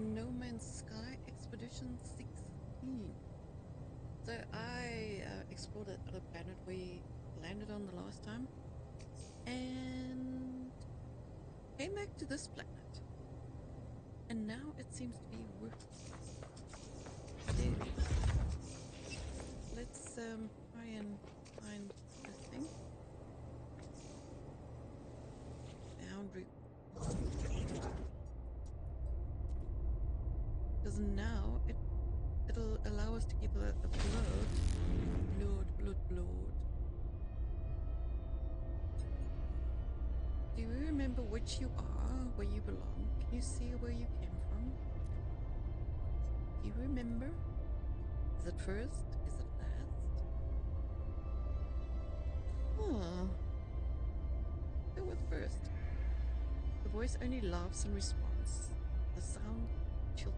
No Man's Sky Expedition 16. So I explored that other planet we landed on the last time and came back to this planet, and now it seems to be working. Let's try and find this thing. Boundary. Because now it'll allow us to keep the blood. Do you remember which you are, where you belong? Can you see where you came from? Do you remember? Is it first? Is it last? Huh. Go with first. The voice only laughs in response. The sound chills.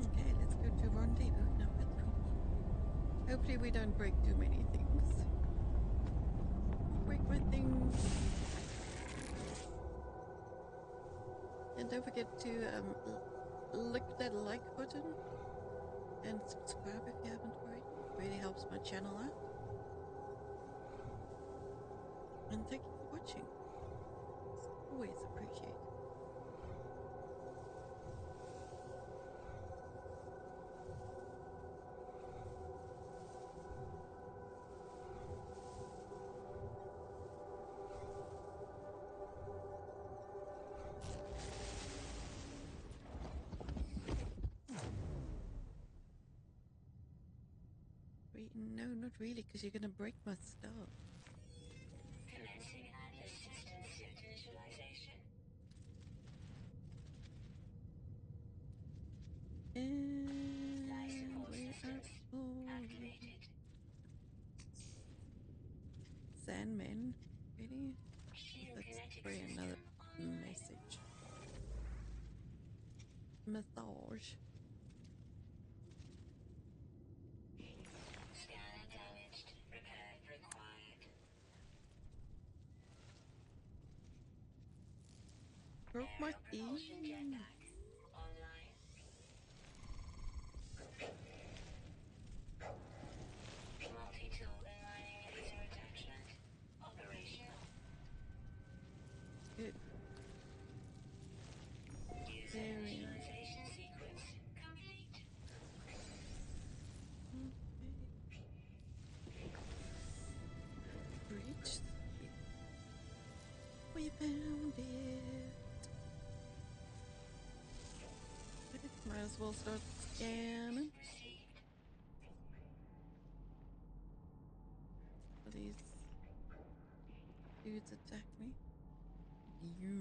Okay, let's go to rendezvous. No, no. Hopefully we don't break too many things. Break my things. And don't forget to click that like button and subscribe if you haven't already. It really helps my channel out. And thank you for watching. It's always appreciated. No, not really, because you're going to break my stuff. Commencing Atlas system suit visualization. And life support systems activated. Sandman, really? Let's bring another message. Massage. Broke my thing. Good. There we are. Okay. Breach. We found it. Might as well start scanning. These dudes attack me. You.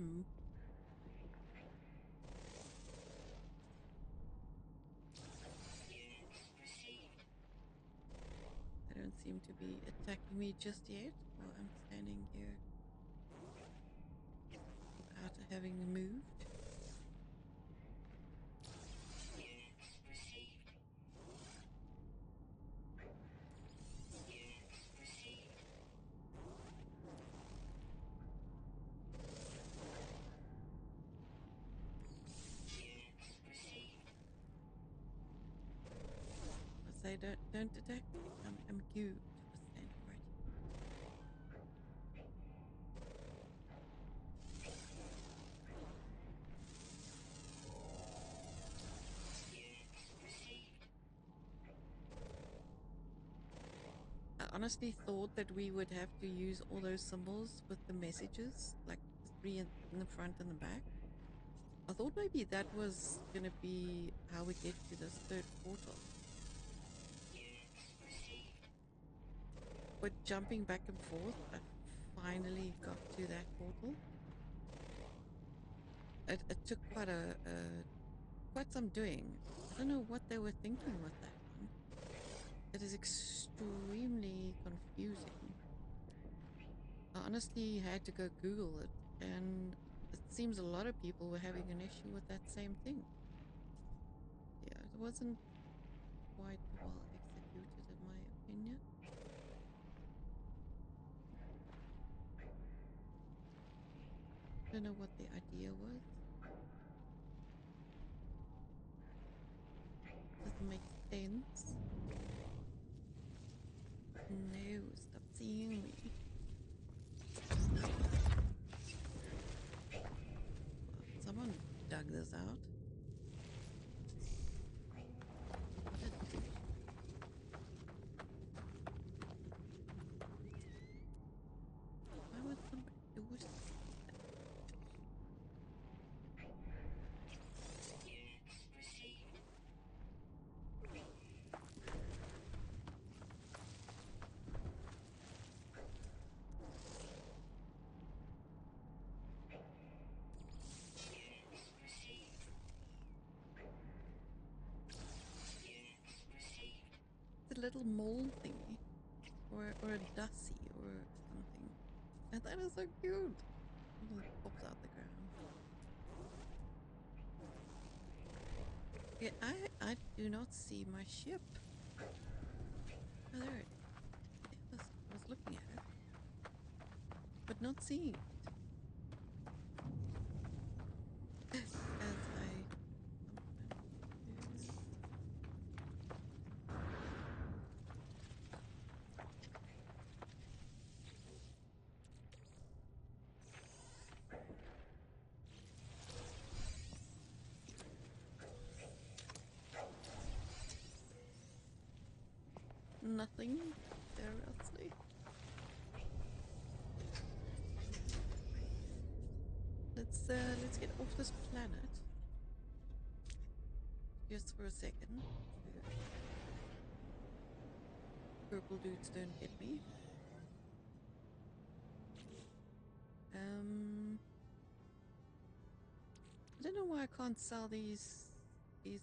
They don't seem to be attacking me just yet while I'm standing here without having moved. Don't attack me. I'm good. I honestly thought that we would have to use all those symbols with the messages, like the three in the front and the back. I thought maybe that was gonna be how we get to this third portal. But jumping back and forth, I finally got to that portal. It took quite quite some doing. I don't know what they were thinking with that one. It is extremely confusing. I honestly had to go Google it, and it seems a lot of people were having an issue with that same thing. Yeah, it wasn't quite well executed in my opinion. don't know what the idea was. Doesn't make sense. No, stop seeing me. Someone dug this out. Little mold thingy or a dusty or something, and that is so cute. It just pops out the ground. Okay, I do not see my ship. Oh, there it is. I was looking at it but not seeing it. Nothing, seriously. Let's get off this planet just for a second. Purple dudes don't hit me. I don't know why I can't sell these fish.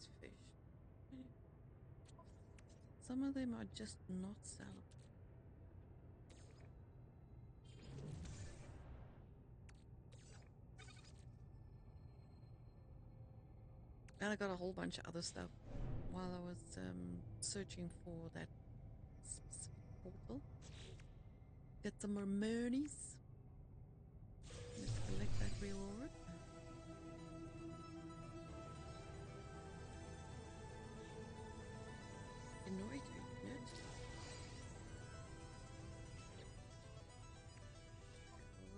Some of them are just not sellable. And I got a whole bunch of other stuff while I was searching for that specific portal. Get some more monies. Let's collect that reward. Annoyed you, no?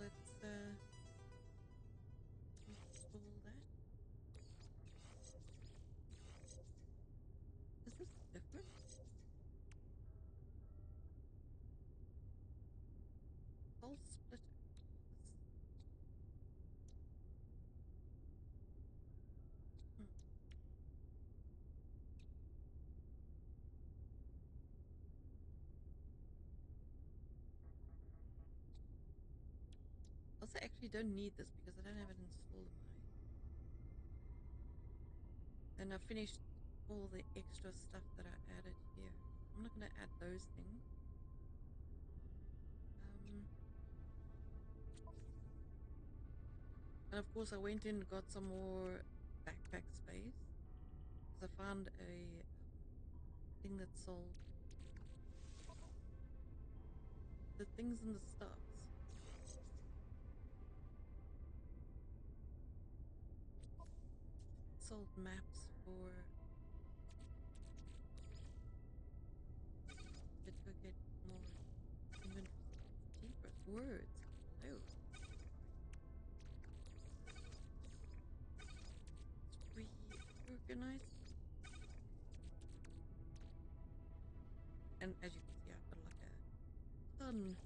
Let's install that. Is this different? I'll split it. I actually don't need this because I don't have it installed in my... And I finished all the extra stuff that I added here. I'm not going to add those things. And of course I went in and got some more backpack space. Because I found a thing that sold the things in the stars. Sold maps for... Did I get more even cheaper words? Oh. Reorganized. And as you can see, I've got like a ton.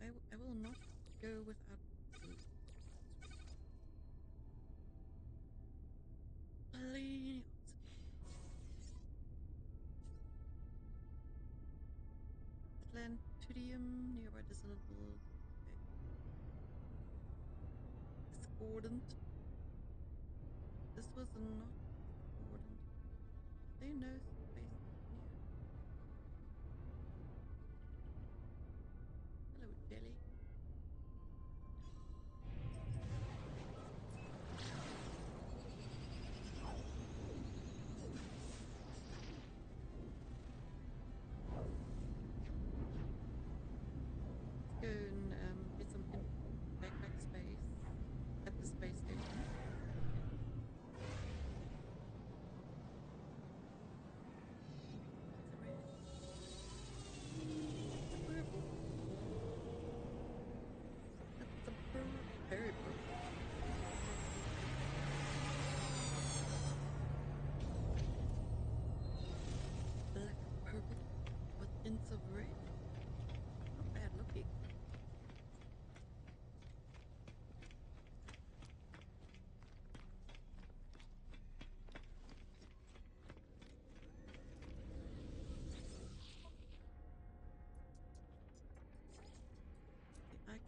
I will not go without food. Please. Plantudium nearby dissolved. Discordant. This was not discordant. They know space. Hello, Jelly. And get some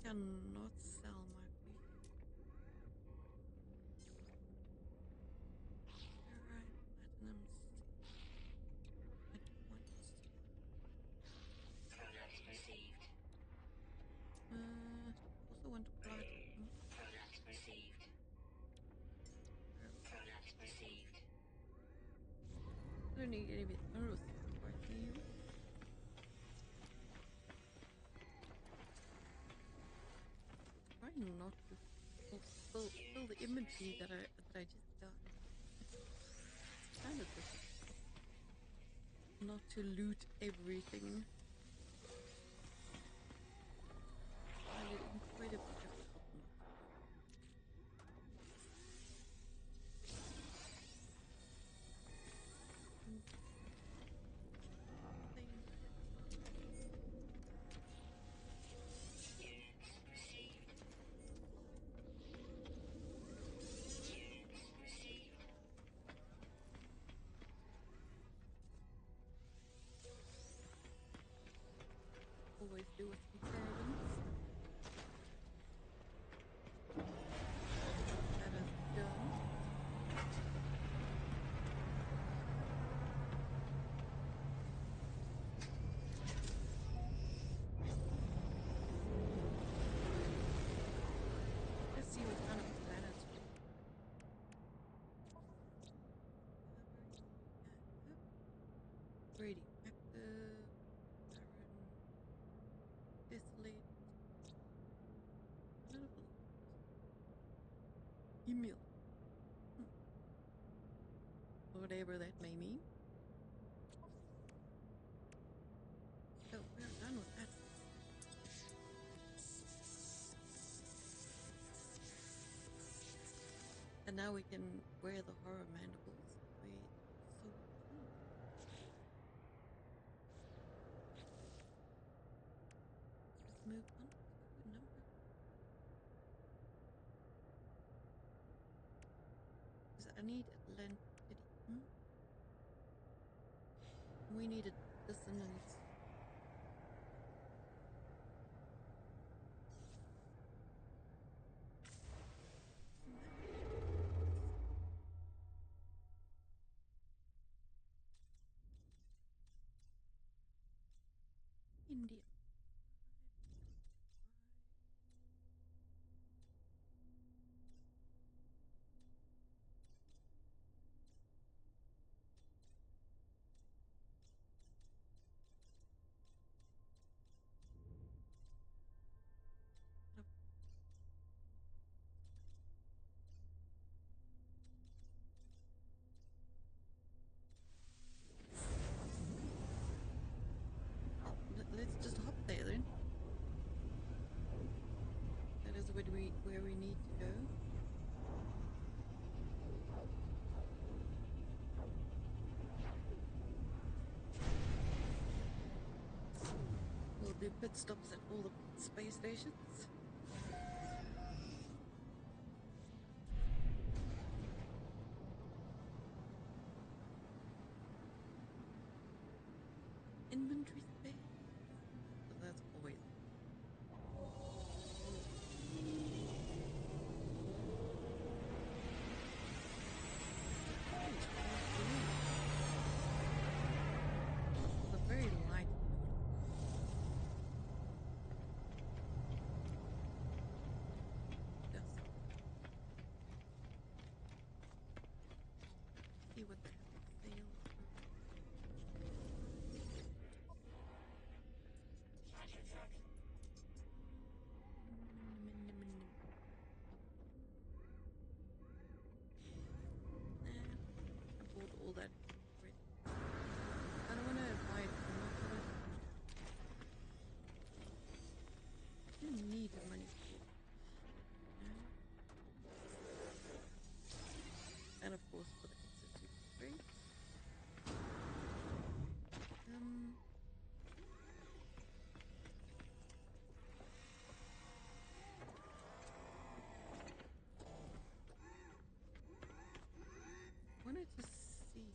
cannot sell my paper. Alright, platinum steel. Product received. Also want platinum. Product received. Product received. I don't need any bit of Ruth. Not to fulfill the imagery that I just got. It's kind of difficult. Not to loot everything. I find it incredibly difficult. Always do with the servants. That is done. Let's see what kind of planet. Ready. Email. Whatever that may mean. So we're done with that. And now we can wear the horror mandibles. Wait. So move on. I need Atlantic. We needed dissonance. India. Let's just hop there then. That is where we need to go. We'll do pit stops at all the space stations. Inventory space. That's always. Need the money. And of course for the institute free. Wanted to see.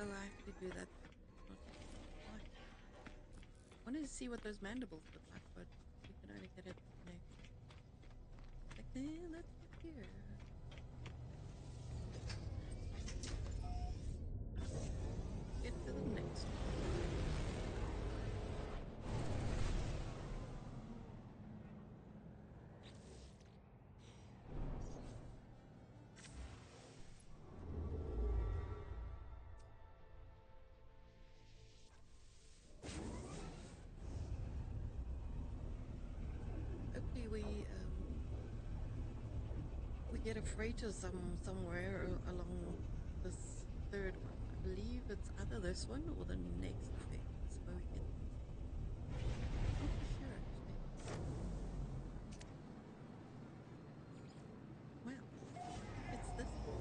Oh, I have to do that. Wanted to see what those mandibles look like, but trying to get it like then let's get here. Get to the next one. Okay, we get a freighter somewhere along this third one. I believe it's either this one or the next thing. That's where we get. I'm sure actually. Well, it's this one.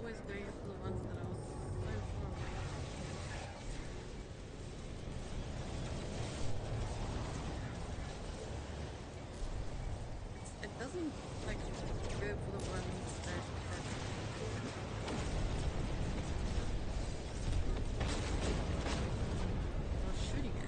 Always going for the ones that I was so far away. It doesn't like go for the ones that I was shooting at.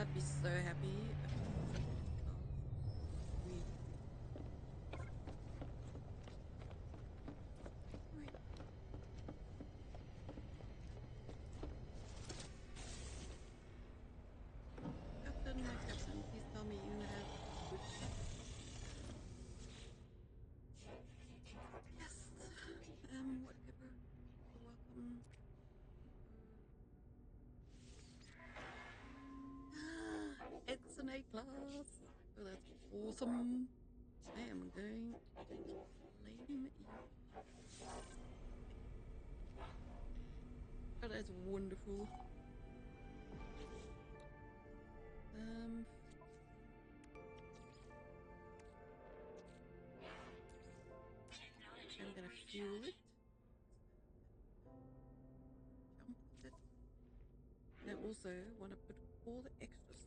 I'd be so happy. Class. Oh, that's awesome. I am going to blame you. Oh, that's wonderful. I'm gonna fuel it. Jump it. And I also want to put all the extra stuff.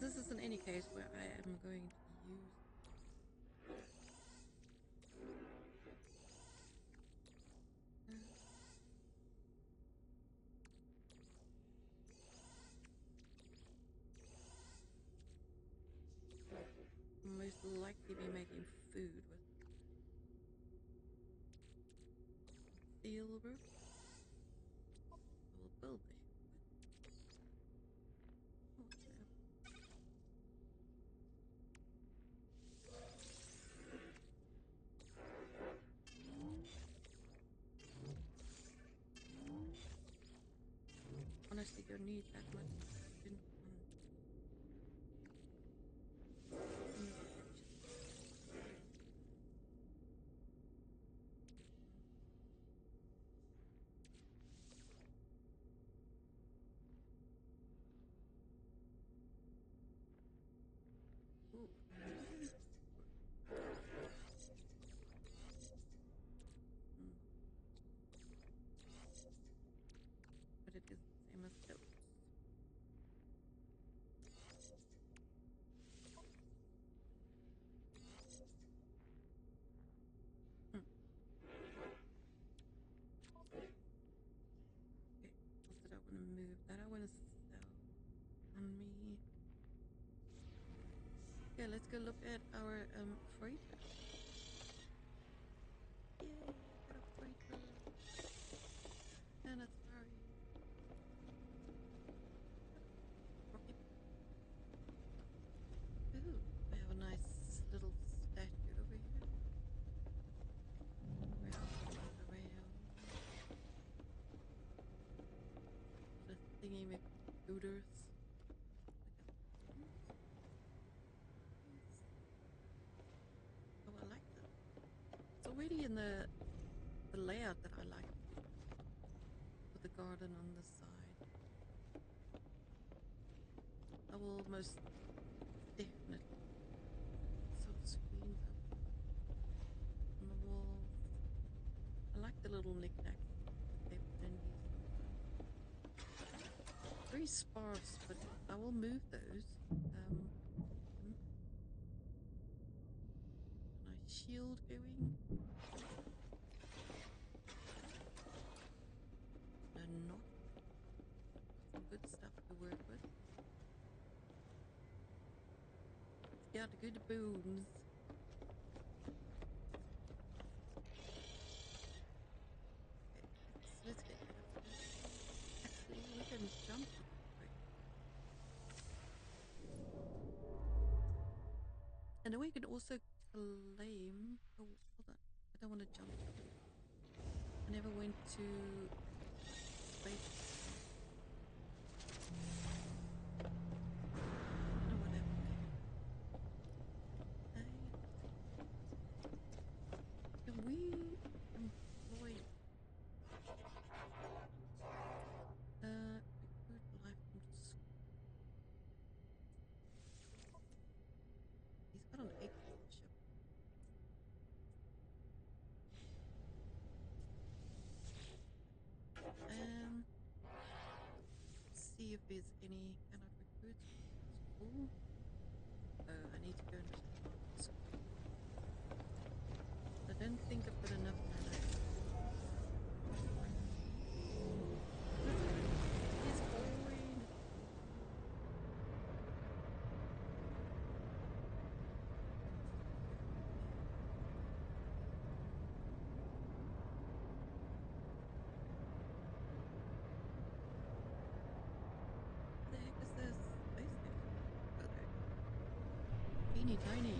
This is in any case where I am going to use. Most likely be making food with silver. We'll build it. Honestly, don't need that much. But it is the same as those. Okay, what did I want to move? That I want to sell on me. Yeah, let's go look at our freighter. Yay, got a freighter. And it's very nice little statue over here. Around. The thingy with scooters. Oh, I like that. It's already in the layout that I like. With the garden on the side. I will most definitely screens up on the walls. I like the little knick-knacks they put in these. Very sparse, but I will move those. Nice shield going. A knot. Some good stuff to work with. Got good booms. Okay, let's get out of here. Actually, we can jump. And then we can also claim. Oh, hold on. I don't want to jump. I never went to space. See if there's any. Can I recruit school? Oh, I need to go into the school. I don't think I've got enough mana. Tiny.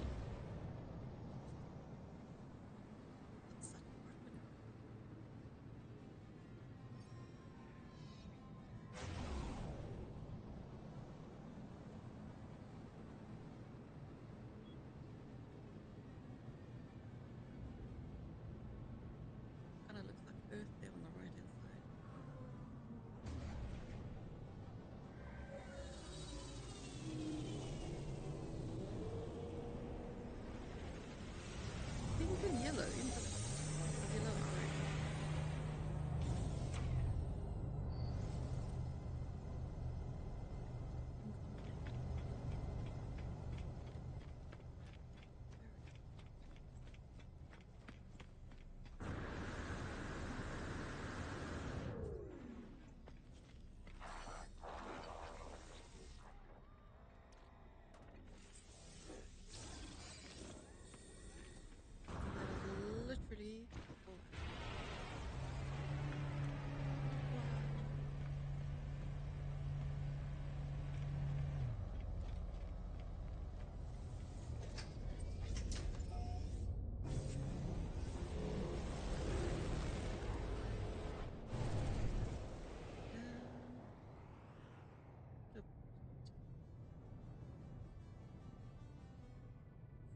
Kind of looks like Earth there on the right hand side.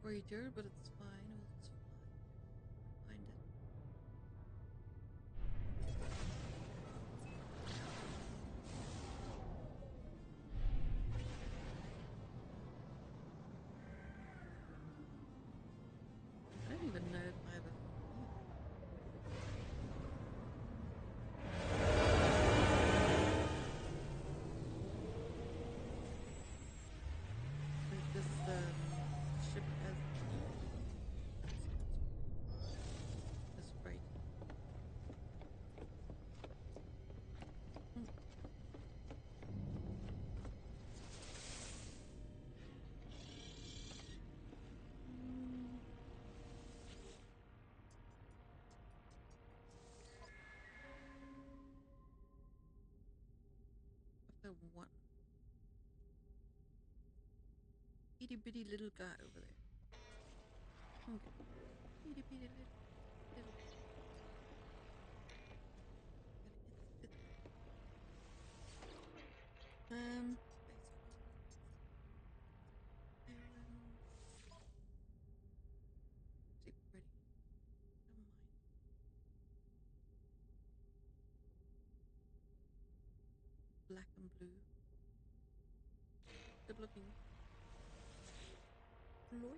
Greater, but it's fine. The one itty bitty little guy over there. Okay. Itty bitty little guy. Black and blue. Good looking. Lloyd.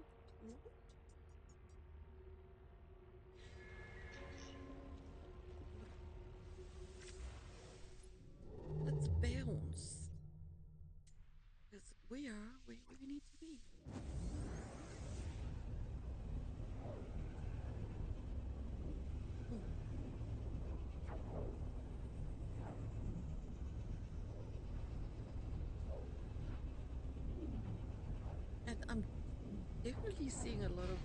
Let's bounce. Because we are where we need to be. I'm definitely seeing a lot of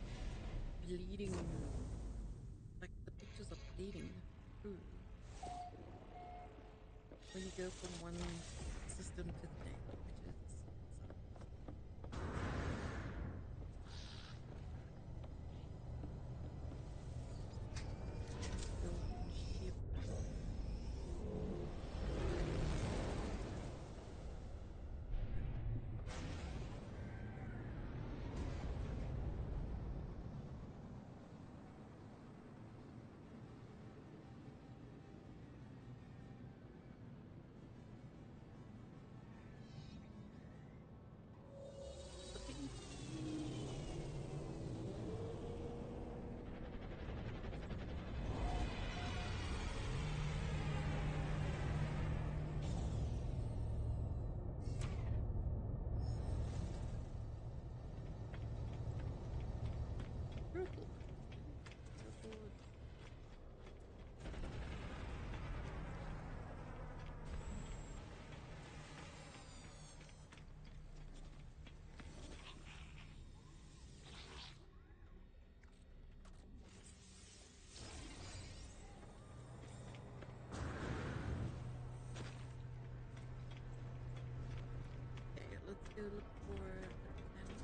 bleeding, like the pictures of bleeding. Ooh. When you go from one system to the next, which is let's go look for animals.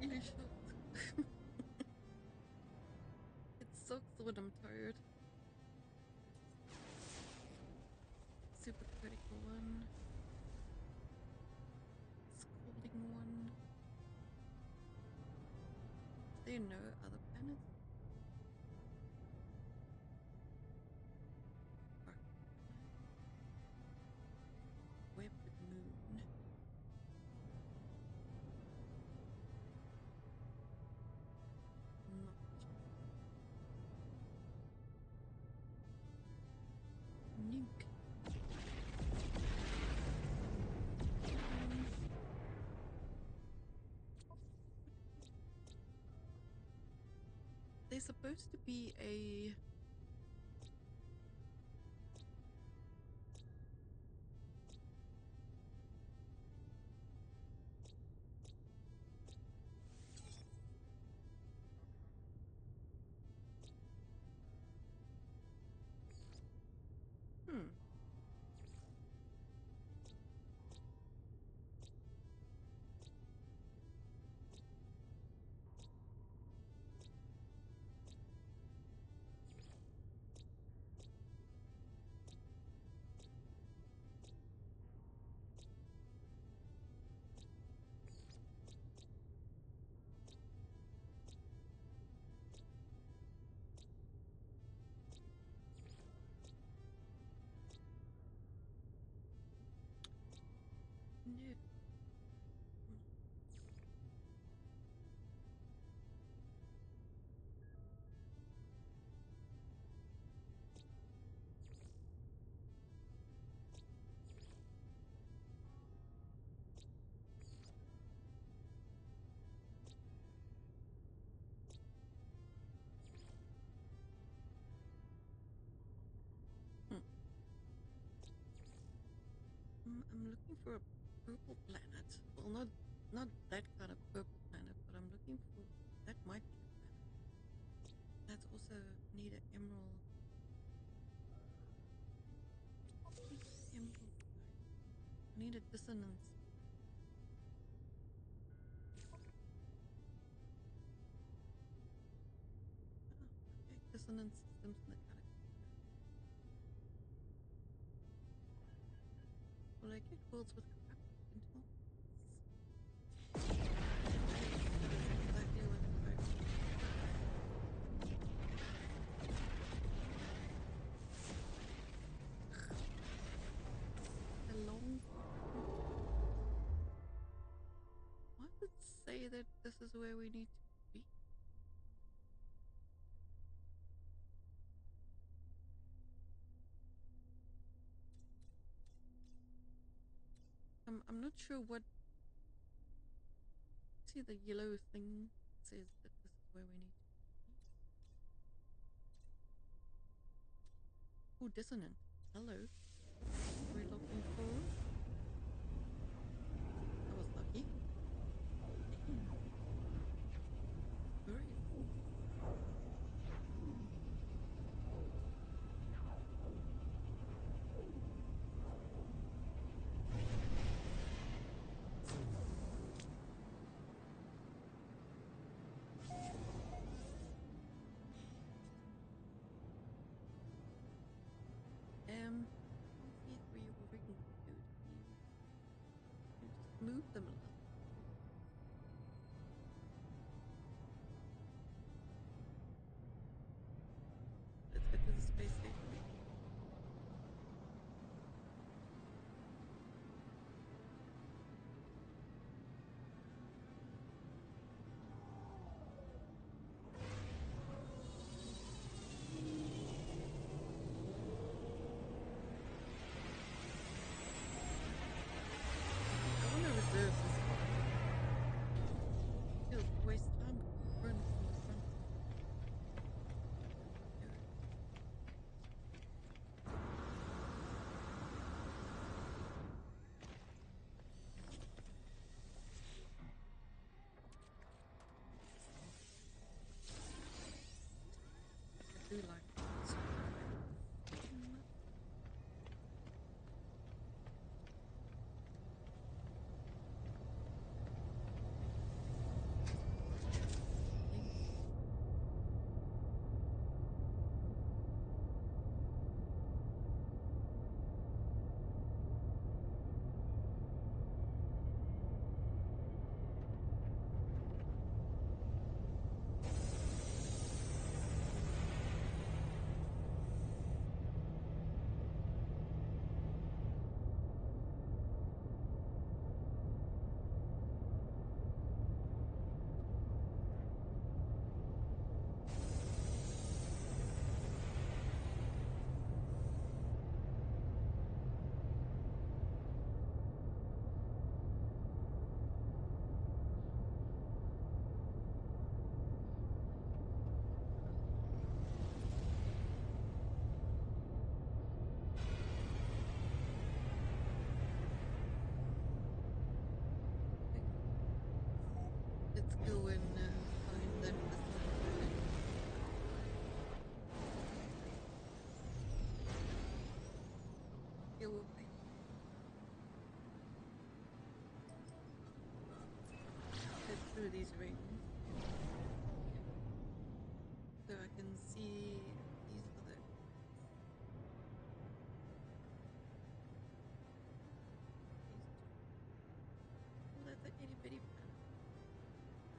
really shocked. It sucks when I'm tired. Super critical one. Scalding one. Is there no other planet? Webbed moon. Nuke. There's supposed to be a I'm looking for a purple planet. Well, not that kind of purple planet, but I'm looking for that might be the planet. That's also need an emerald. I need a dissonance. Oh, okay. Dissonance systems in the galaxy. Will I get worlds with crap until? Exactly the long. Why does it say that this is where we need to be? I'm not sure what. See the yellow thing says that this is where we need to be. Oh, dissonant. Hello. We're looking for. I was lucky. Damn. All right. Move them a little. Let's get to the space station.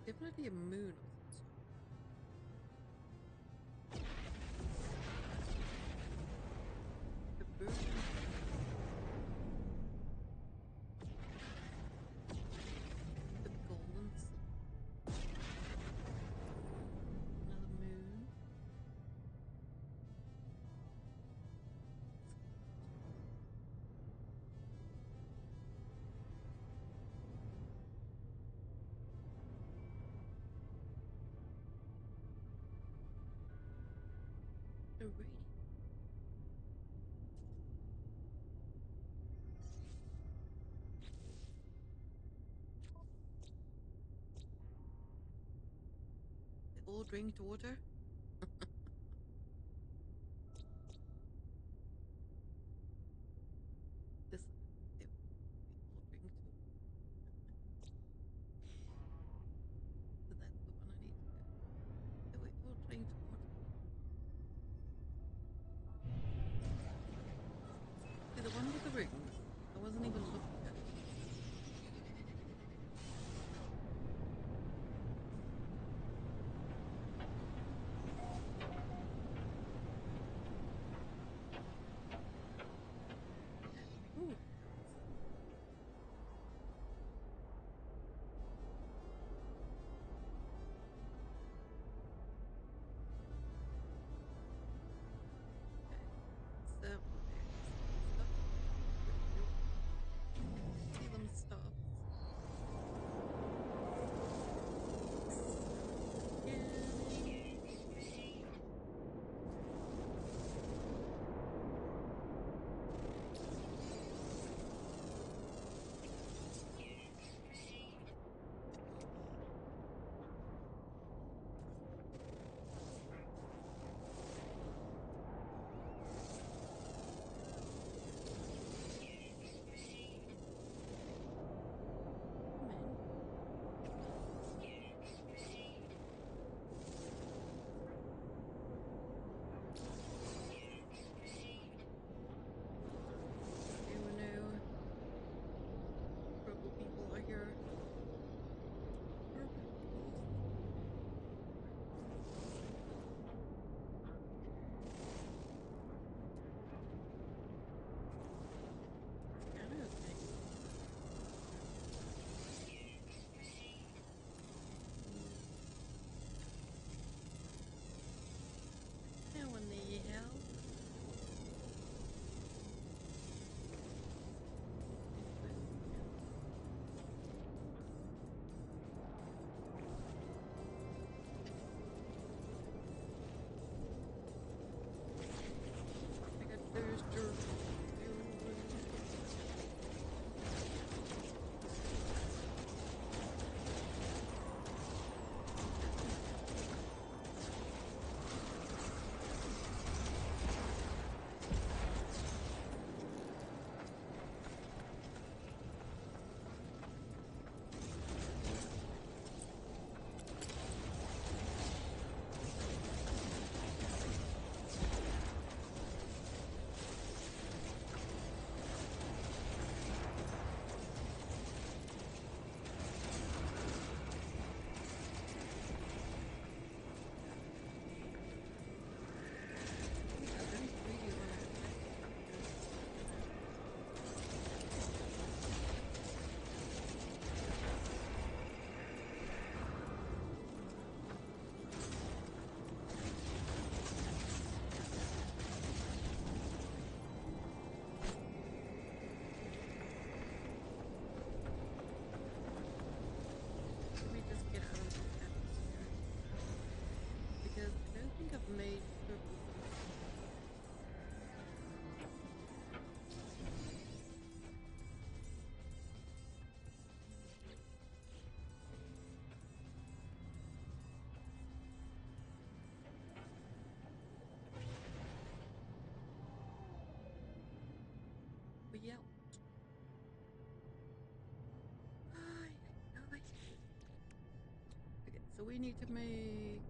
There might be a moon on this one. The moon. The golden sun. Another moon. The rain. All drink water. This it all drink water. So that's the one I need to get. We all drink water. See, the one with the rings, I wasn't even looking. Yelp. Okay, so we need to make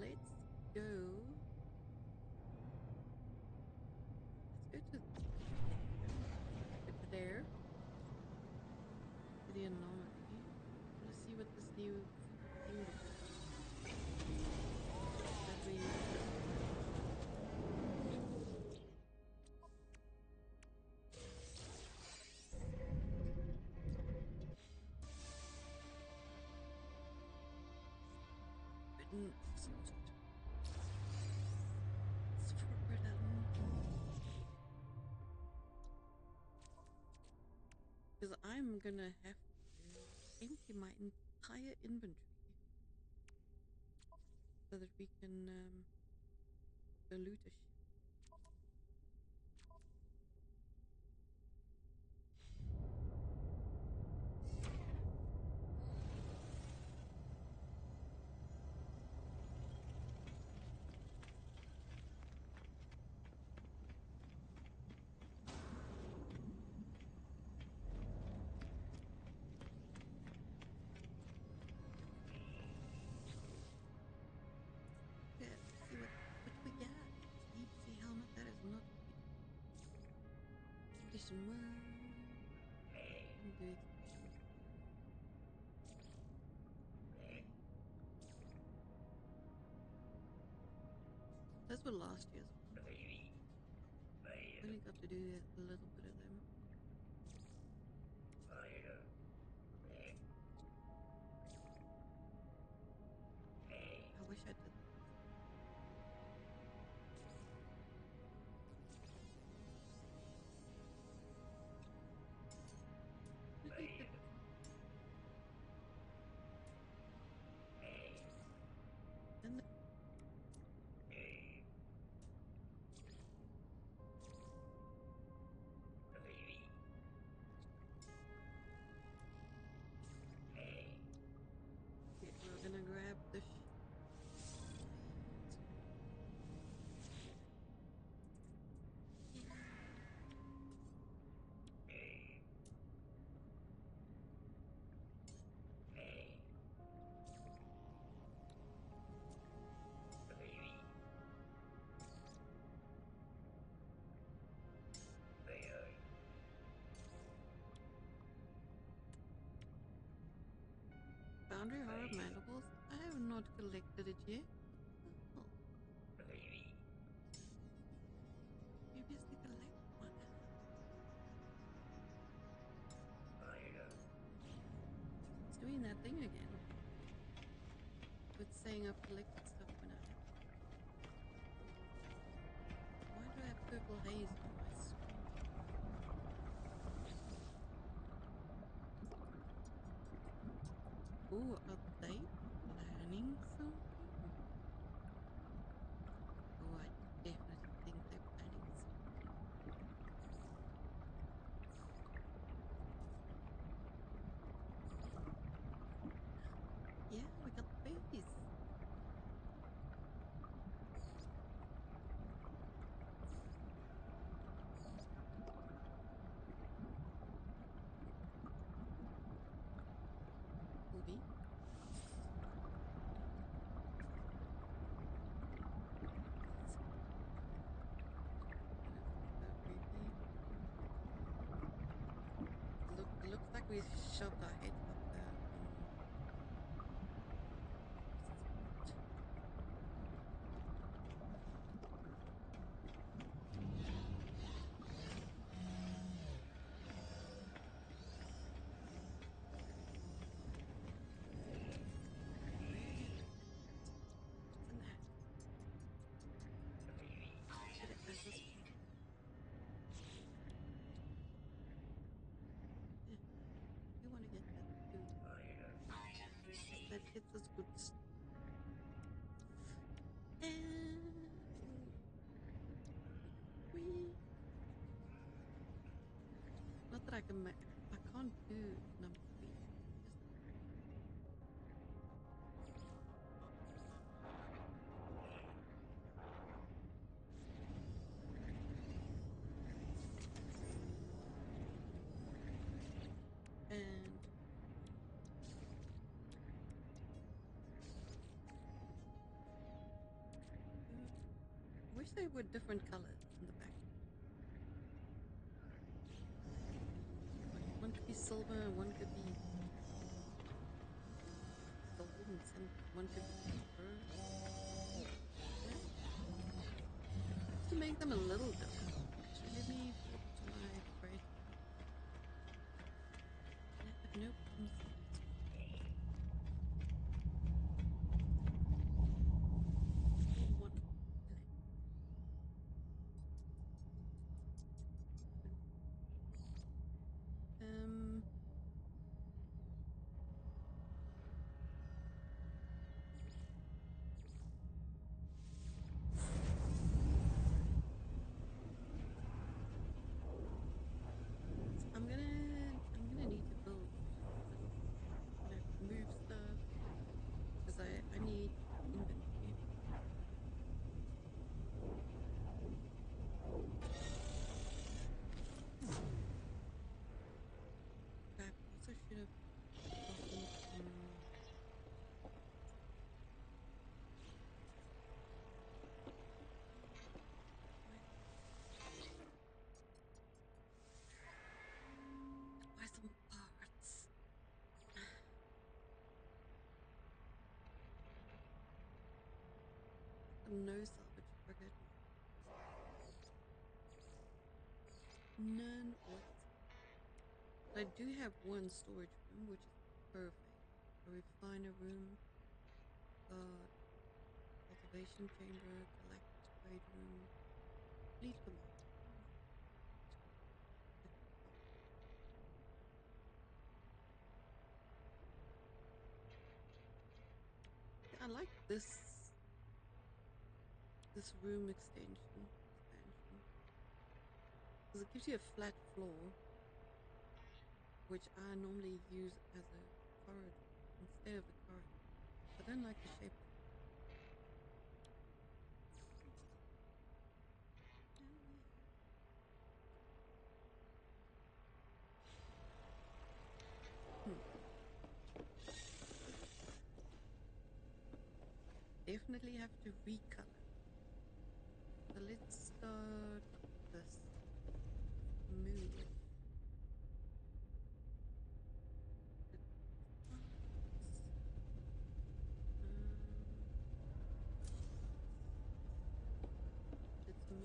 Let's go. Let's go to there. To the anomaly. Let's see what this new thing looks like. Because I'm gonna have to empty my entire inventory so that we can loot a ship. That's what last year's was. I only got to do a little bit of them. I wish I did. Gonna grab the Boundary Horror Mandibles? I have not collected it yet. Oh. Previously collected one. It's doing that thing again. It's saying I've collected stuff when I... Why do I have purple haze on my screen? Ooh, are they planning something? Oh, I definitely think they're planning something. Yeah, we got babies. Looks like we shoved our head up there. That gets us good stuff. Not that I can make, I can't do number 3. wish they were different colors in the back. One could be silver, one could be gold, and some, one could be copper. Yeah. Just to make them a little different. Actually, let me flip to my brain. I have no problems. I'm gonna need to build, move stuff, because I need inventory. I also should have gotten no salvage frigate. None whatsoever. I do have one storage room, which is perfect. A refiner room, cultivation chamber, collector's trade room, fleet command. I like this room expansion, because it gives you a flat floor, which I normally use as a corridor instead of a corridor. I don't like the shape. Definitely have to recolor. So let's start this move. Let's move you.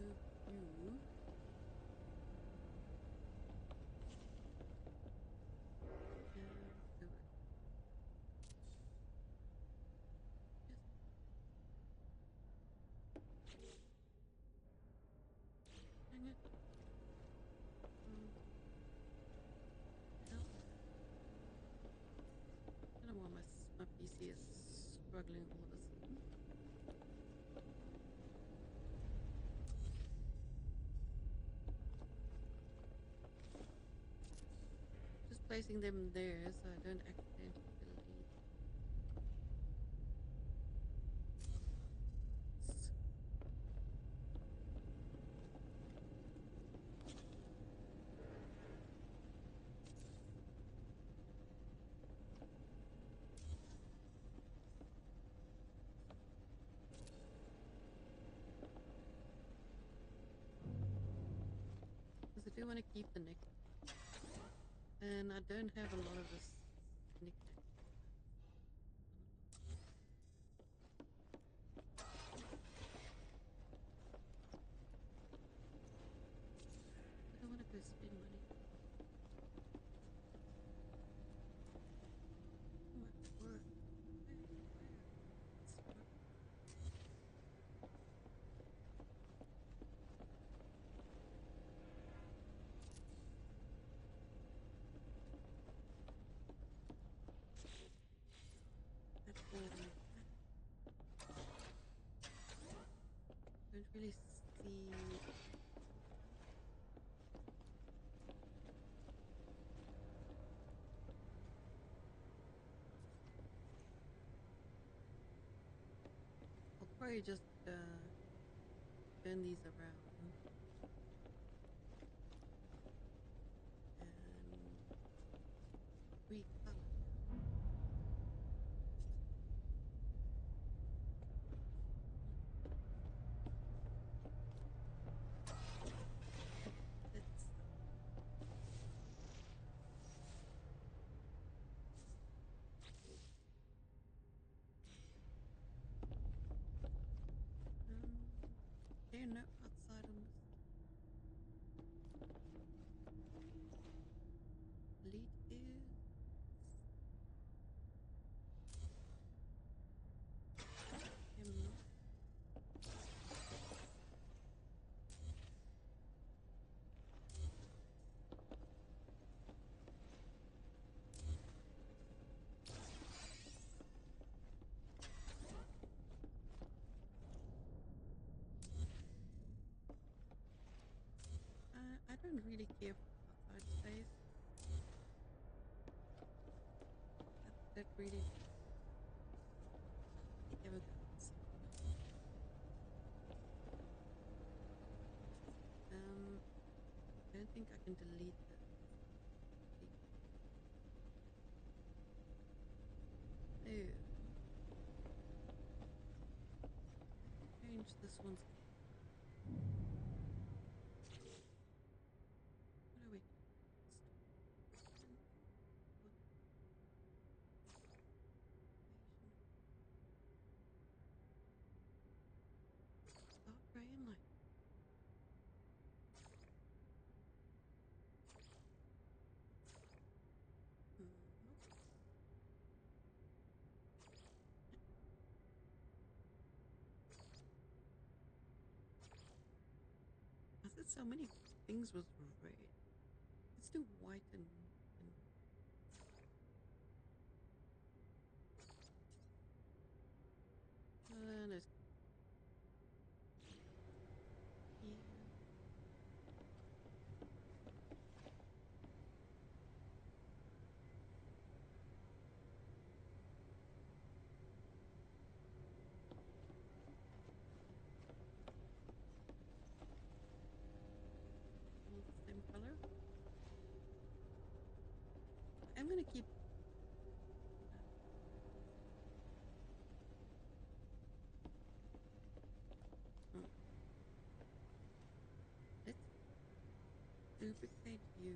I don't know why my PC is struggling all of a sudden. Just placing them there so I don't accidentally delete. I do want to keep the neck, and I don't have a lot of this neck. I don't want to go spend money. I don't really see. I'll probably just turn these around. And we color. a note outside on this lead is him. I don't really care for outside space. That really never goes. I don't think I can delete that. Oh. Change this one's. I said so many things was red. Let's do white and let's I'm gonna keep. Let's duplicate you.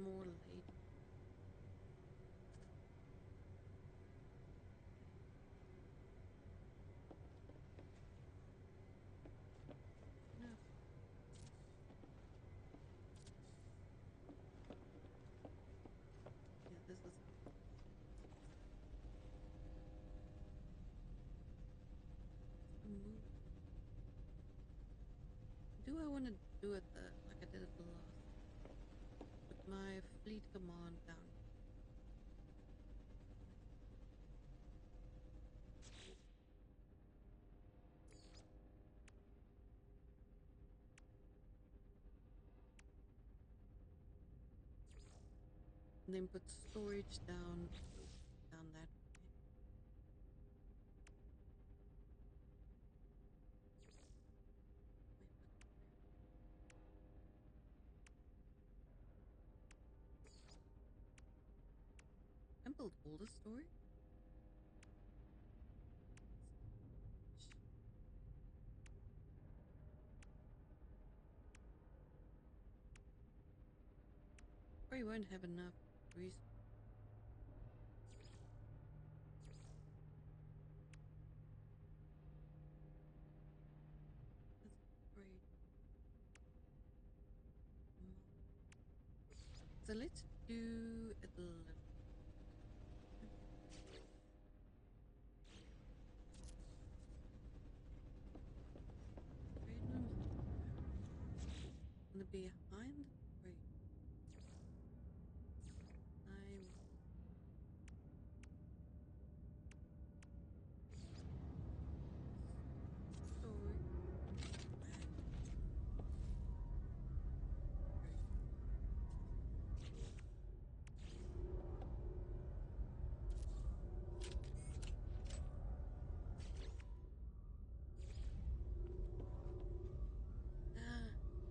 More late. No. Yeah, this is. Do I want to do it like I did it the last? My fleet command down. And then put storage down that. Older story. Or you won't have enough resources. So let's do it a little. Behind the tree. I'm sorry.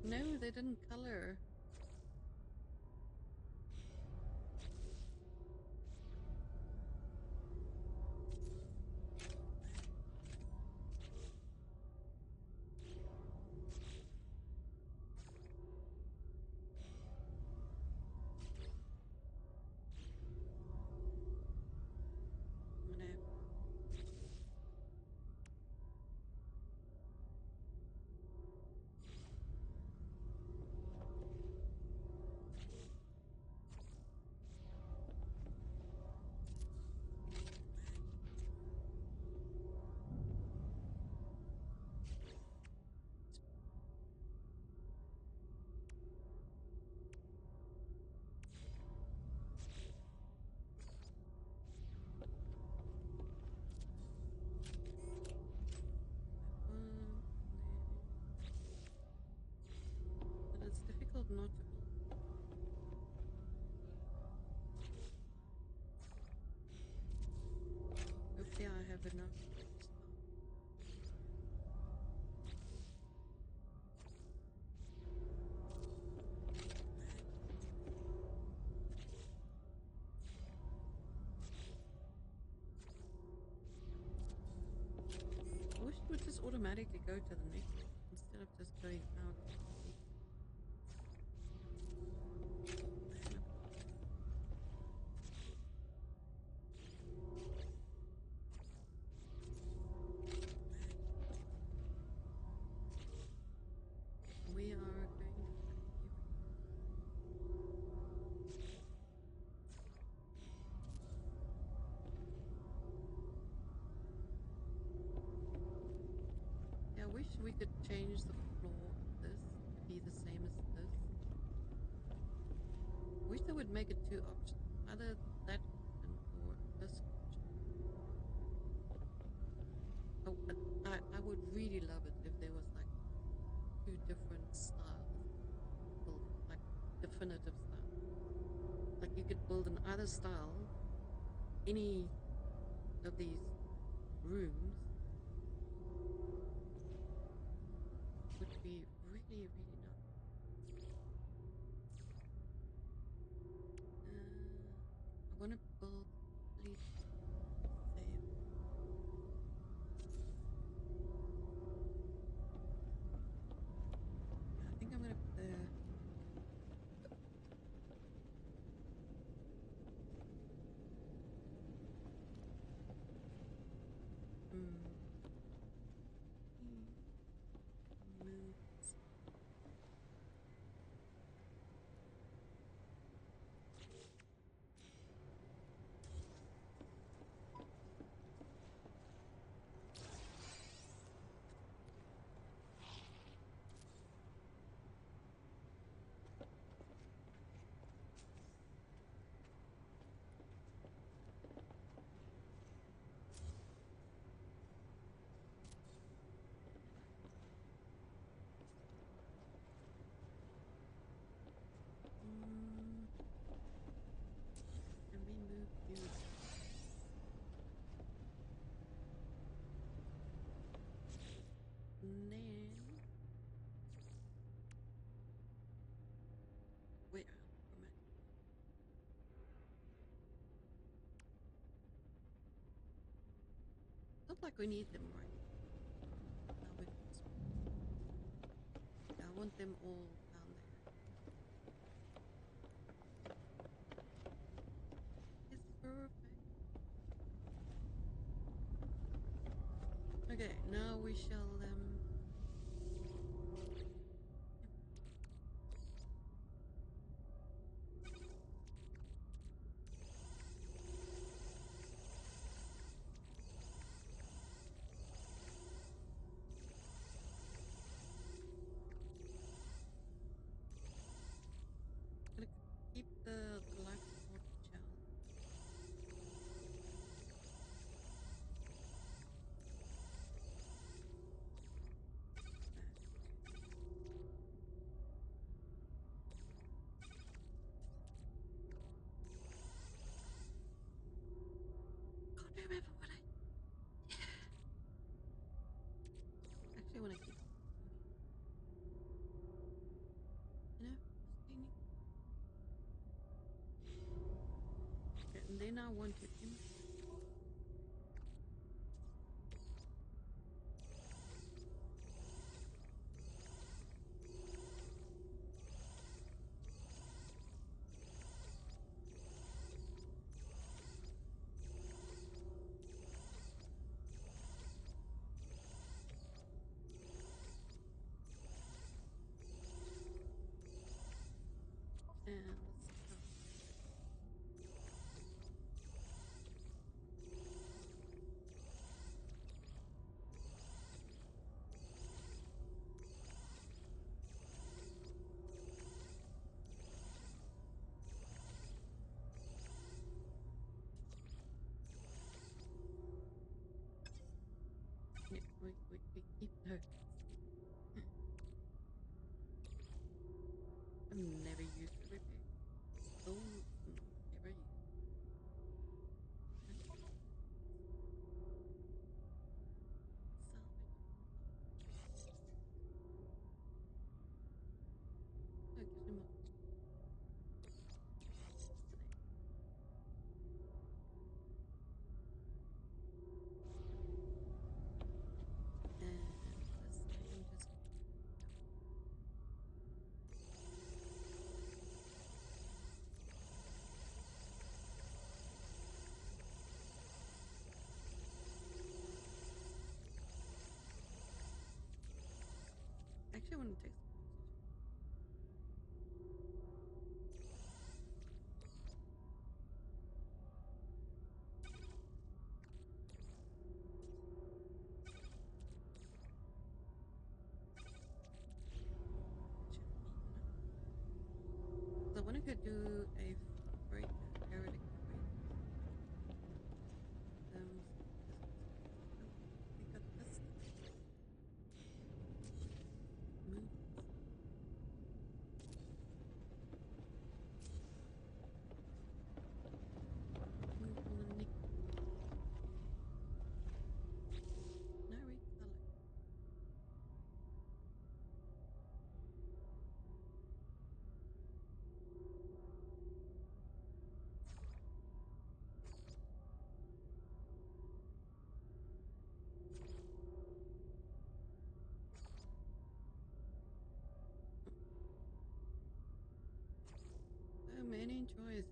No, they didn't color. automatically go to the next one instead of just going out. We could change the floor of this to be the same as this. Wish they would make it two options, either that option or this option. Oh, I would really love it if there was like two different styles, like definitive styles. Like you could build in either style, any of these rooms. Would be really, really nice. I want to build at least there. I think I'm going to put the... like we need them right now. I want them all down there. It's perfect. Okay, now we shall I want to we keep notes. I've never used everything. when it takes. So when I could do a break, everything. Many choices.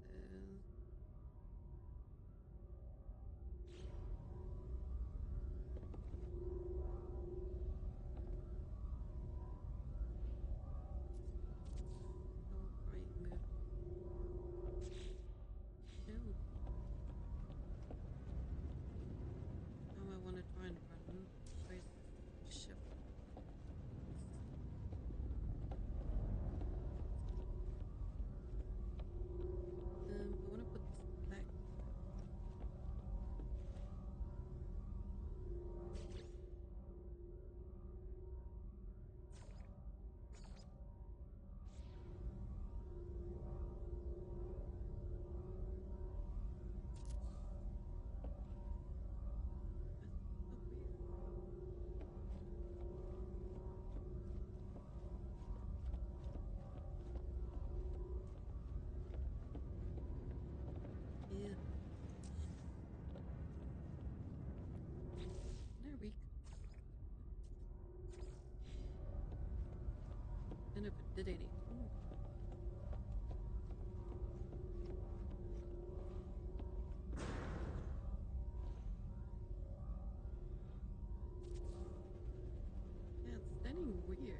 Now I want to try and run this ship. Did any? Yeah, it's standing weird.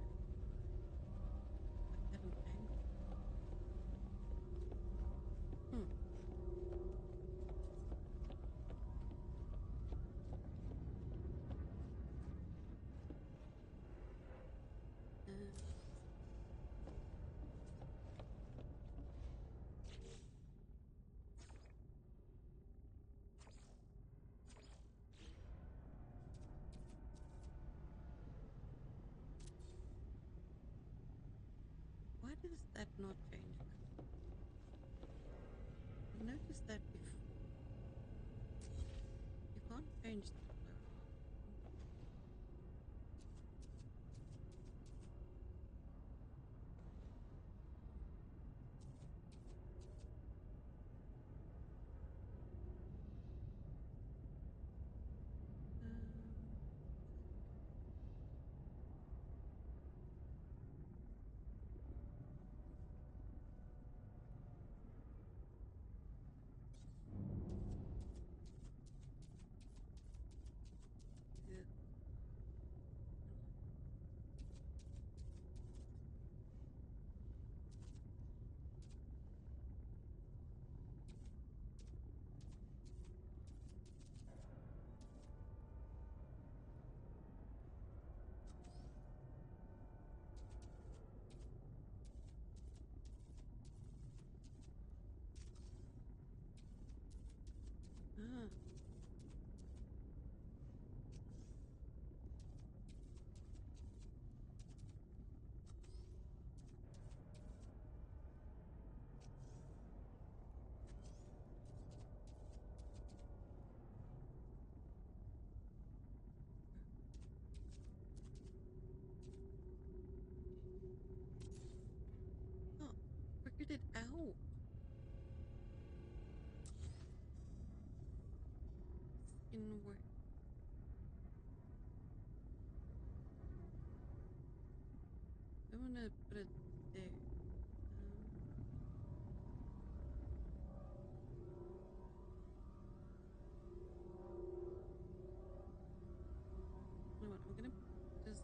At an angle. Why does that not change? I've noticed that before. You can't change that. Ah. Oh, figured it out. Inward. I'm gonna put it there. You know what? I'm gonna just.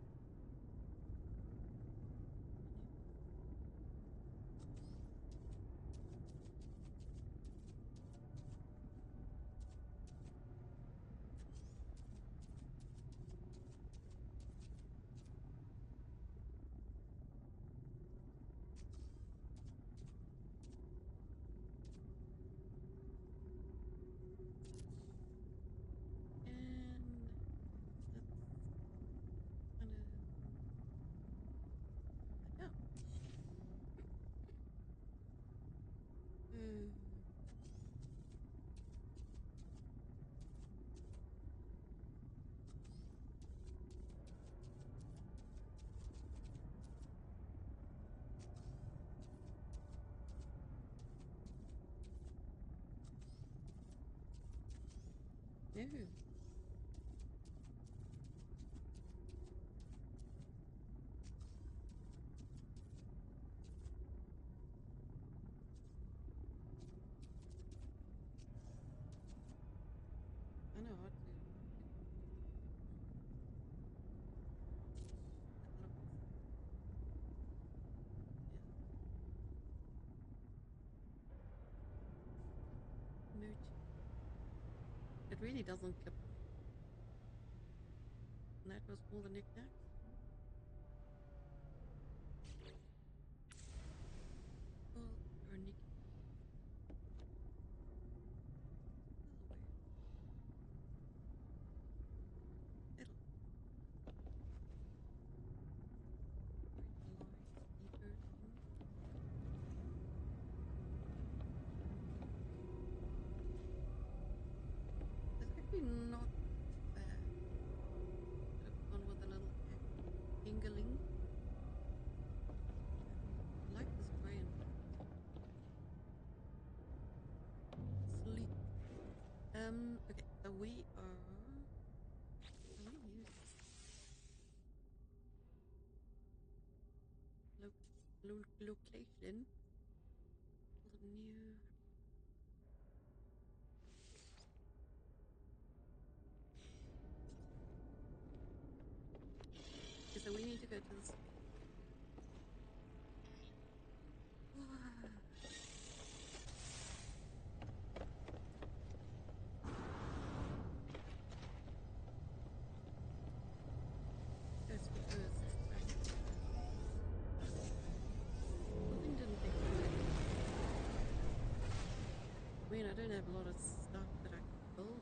Ooh. I know what to do. Mood. It really doesn't clip. And that was all the knickknacks. All your knickknacks. Not bad. Could have gone with a little angling. I like this brand. Sleep. Okay, so we are. Can we use this? Location. The new. So we need to go to this. That's because nothing didn't think of it. I mean, I don't have a lot of stuff that I can build.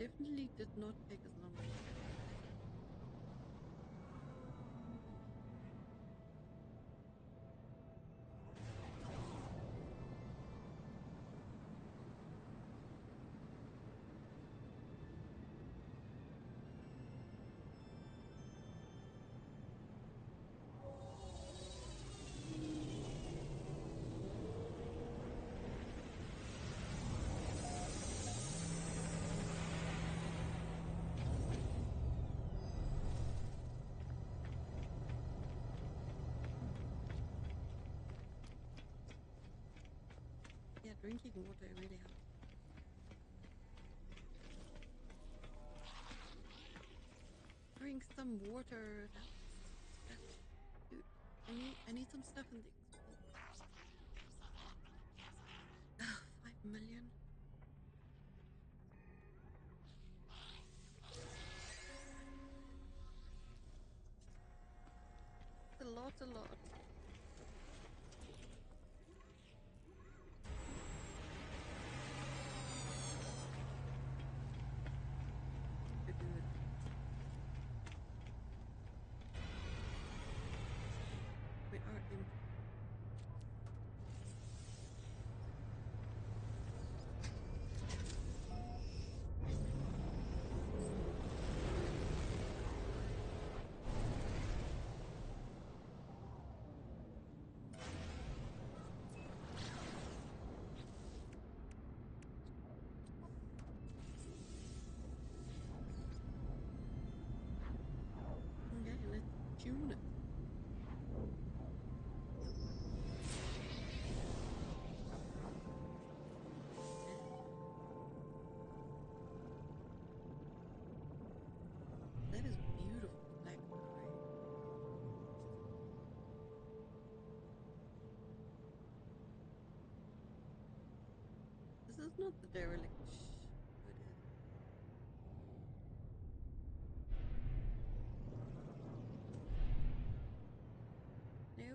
Definitely did not take as long as it did. Yeah, drinking water really helps. Drink some water. That's good. I need some stuff in the. Oh, 5 million. A lot. Tune it. This is not the derelict. But no.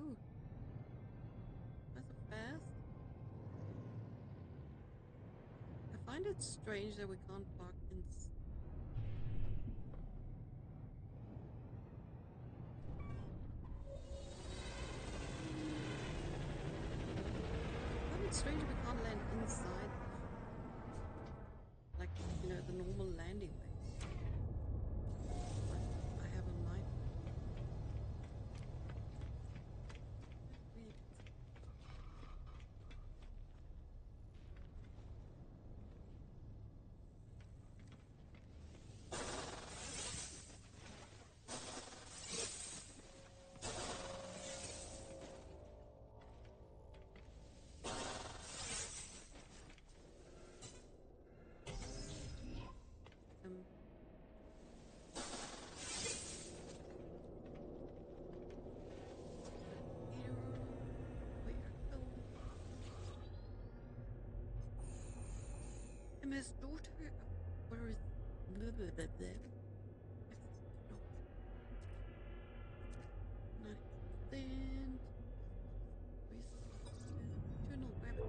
That's fast. I find it strange that we can't park in. I find it strange that we can't land inside. Like, you know, the normal landing way. I have on mine. his daughter or his... Then we tunnel rabbit.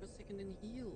For a second and heal.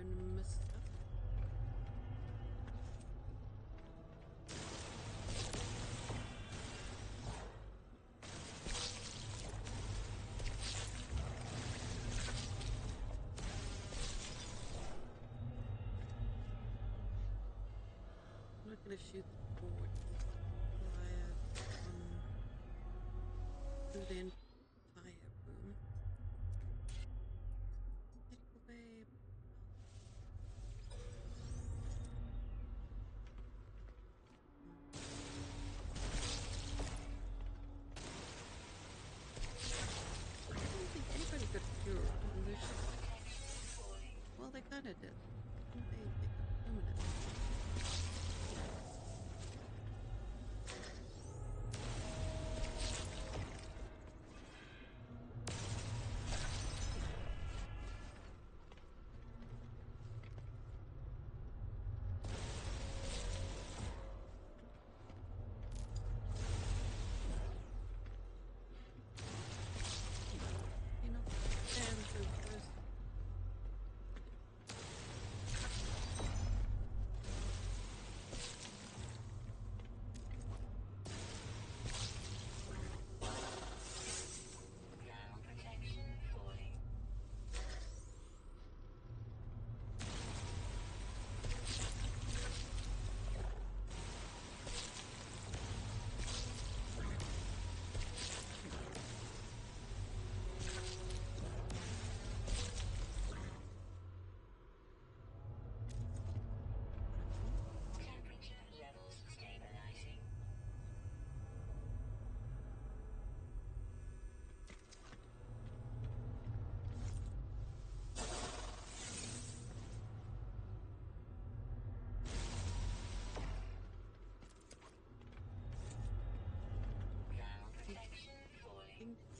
and messed up. I'm not gonna shoot the board. Through the entire room. Take away. I don't think anybody got cured. Well, they kinda did. They got permanent.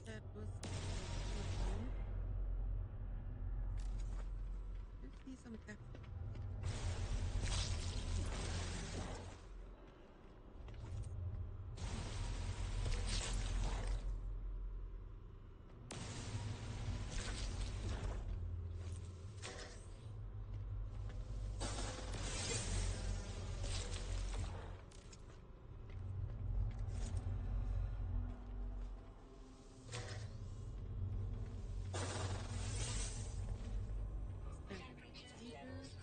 That was good. Let's see some caffeine. Yes.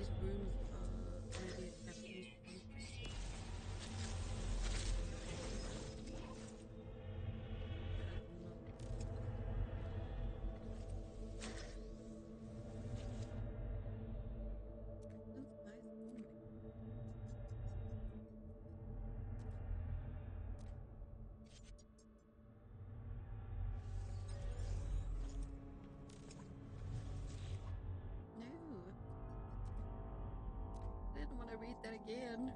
this broom already at this point. Again.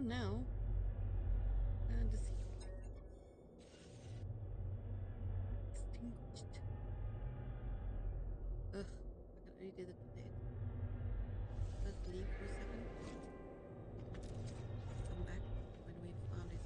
done now. The sea. Extinguished. Ugh, I can only do the bit. Let's leave for a second. Come back when we've found it.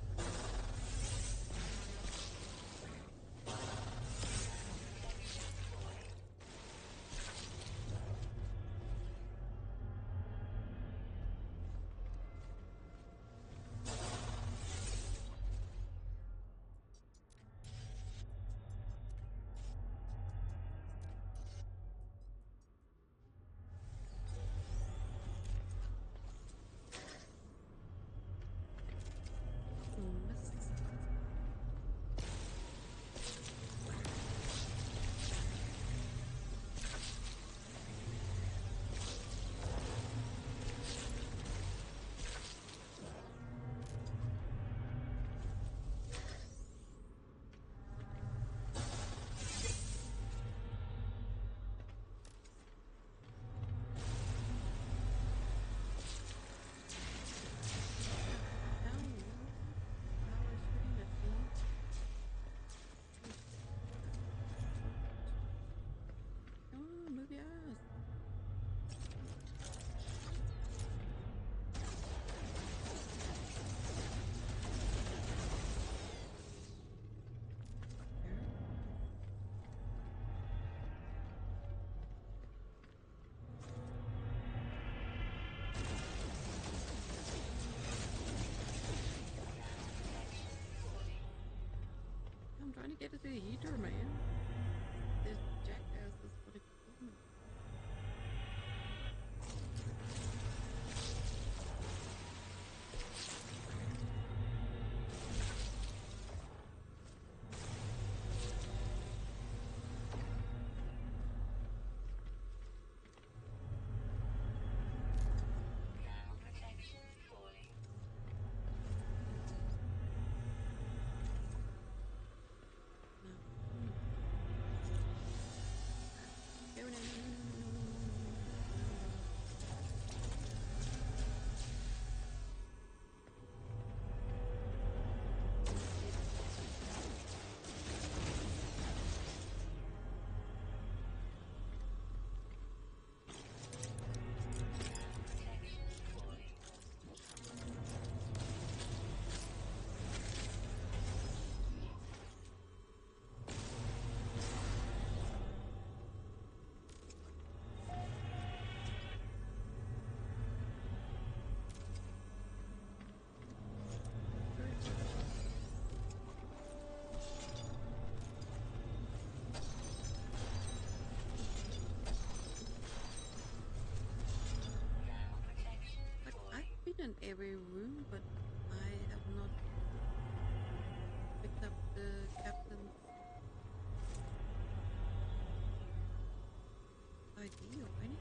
Trying to get it to the heater, man. This jackass is what it is. In every room, but I have not picked up the captain's ID or anything.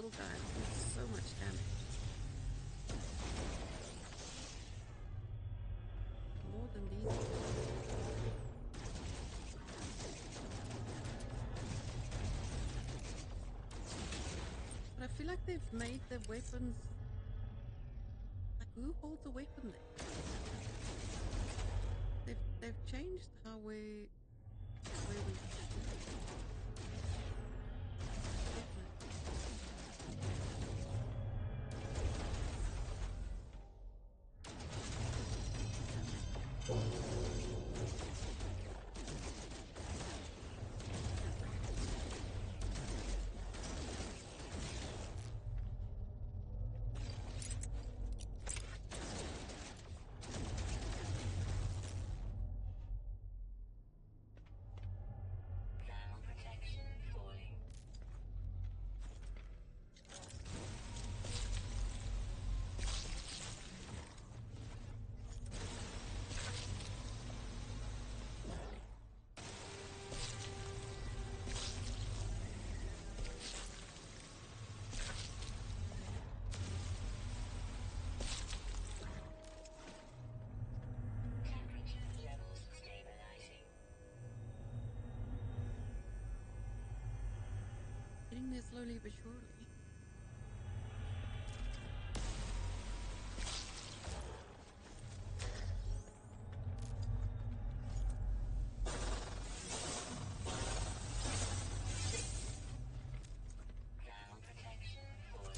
little guys with so much damage. More than these guys. But I feel like they've made the weapons, like who holds a weapon there? They've changed how we slowly but surely. Ground protection falling.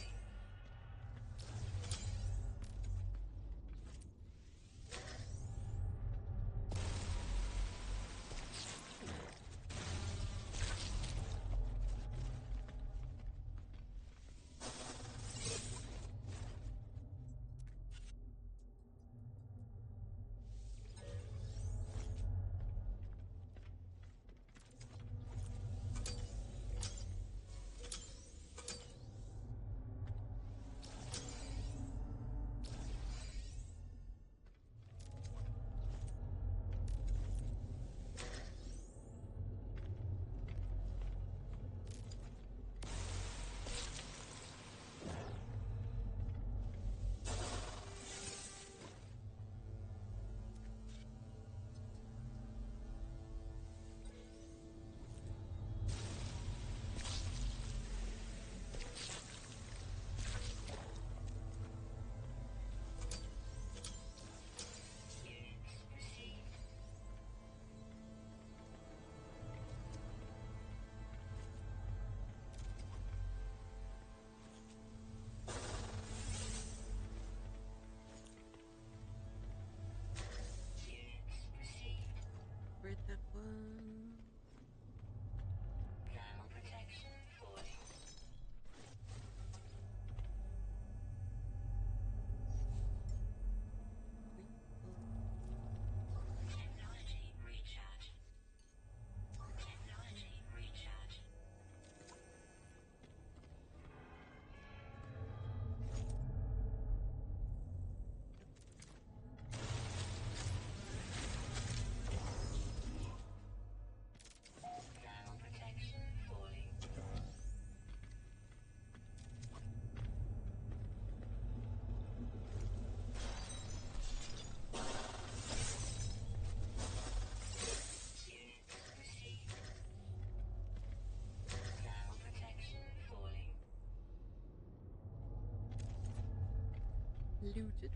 Looted.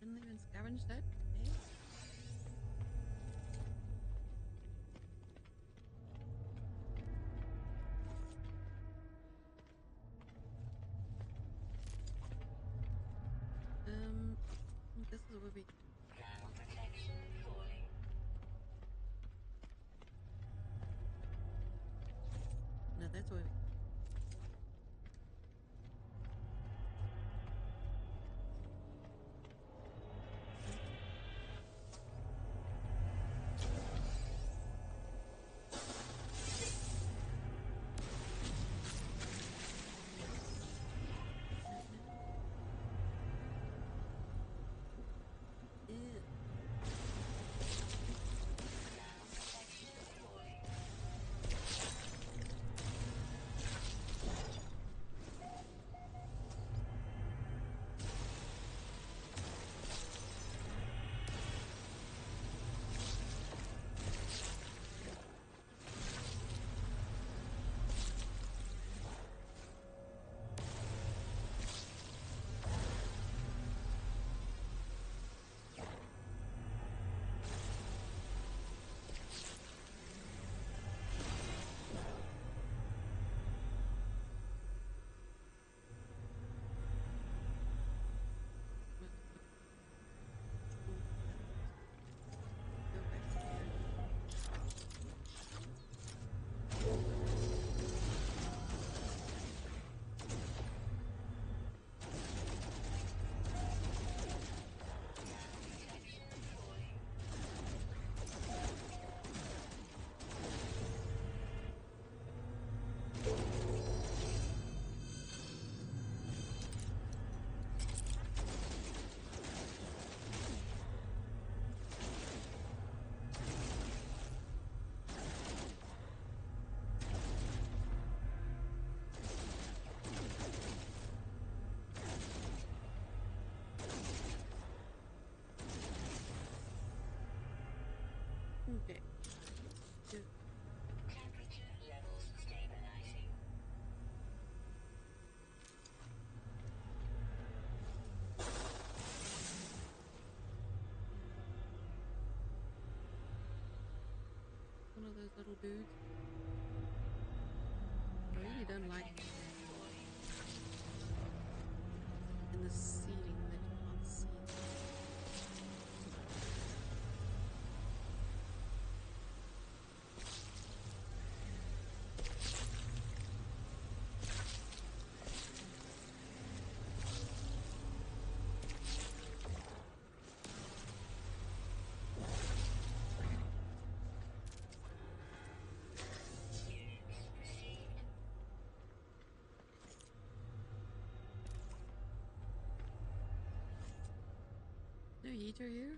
Didn't even scavenge that. This is where we that's what. those little dudes. I really don't like them. And the ceiling, they can't see. No heater here?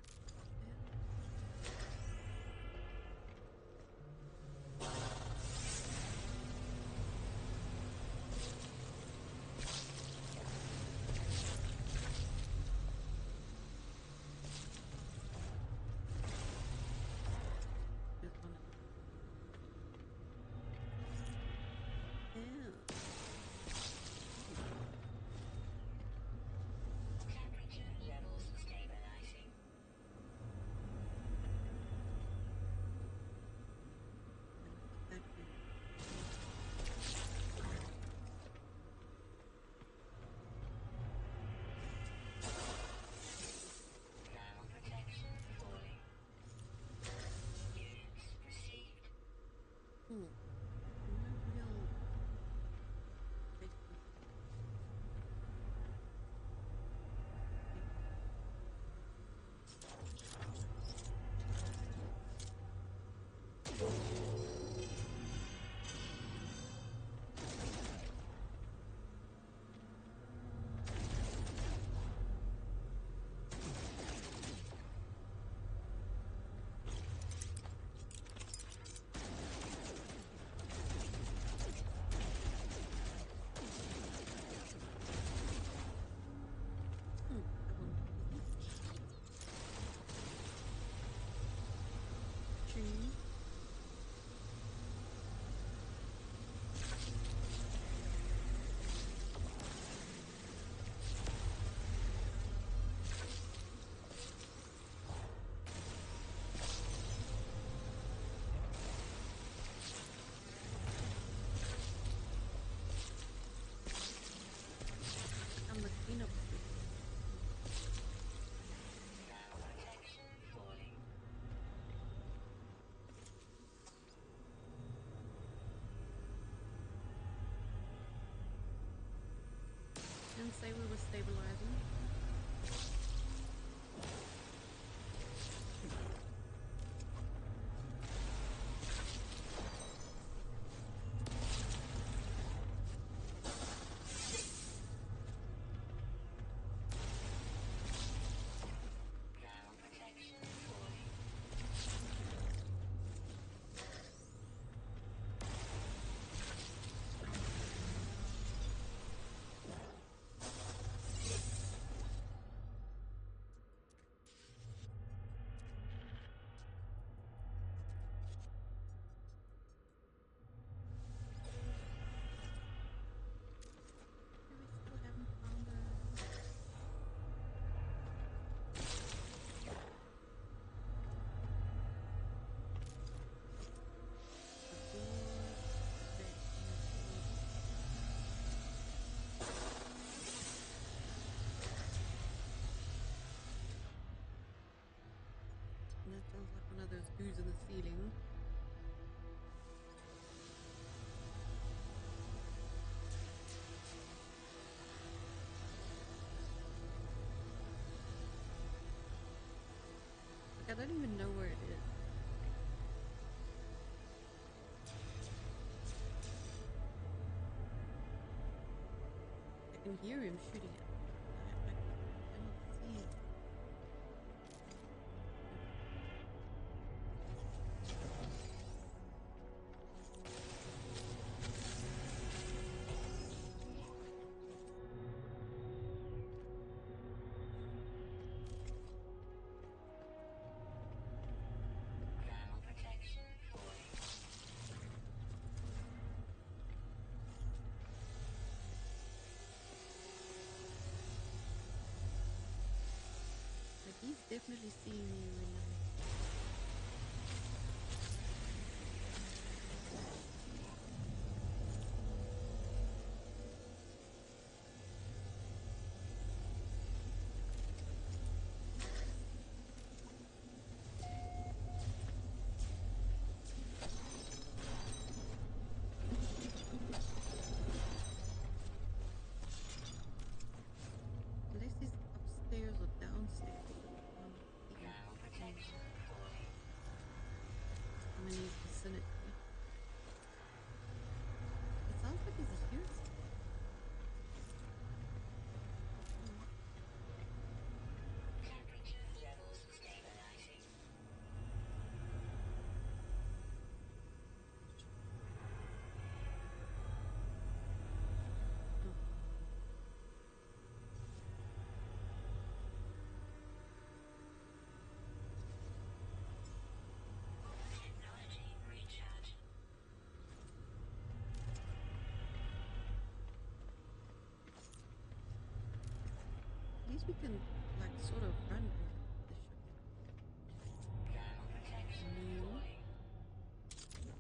Didn't say we were stabilizing. Those booze in the ceiling. Like, I don't even know where it is. I can hear him shooting at me. Definitely seeing you in the least we can, like, sort of run with this shit. No.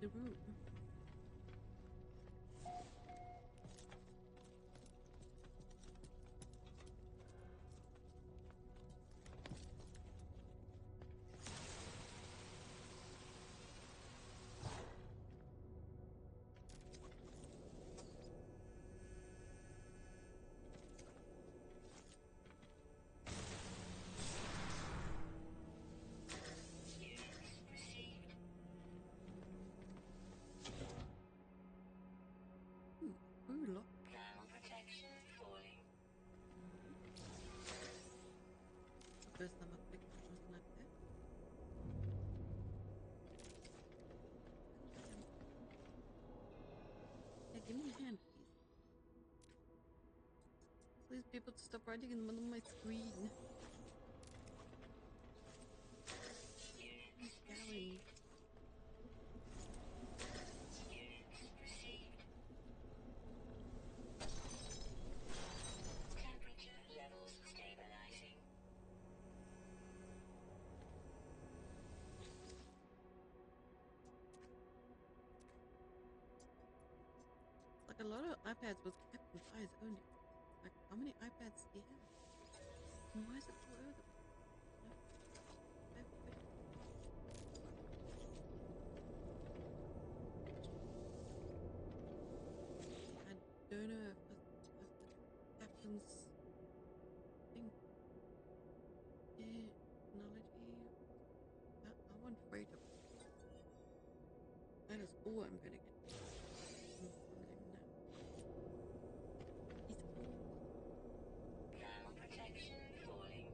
The root. There's some up big pictures like that. Hey, give me a hand, please. Please, people, stop writing in the middle of my screen. A lot of iPads was kept with eyes only. Like, how many iPads do you have? And why is it all over them? I don't know if it happens. Thing. Technology. I want freedom. That is all I'm gonna get. Protection falling.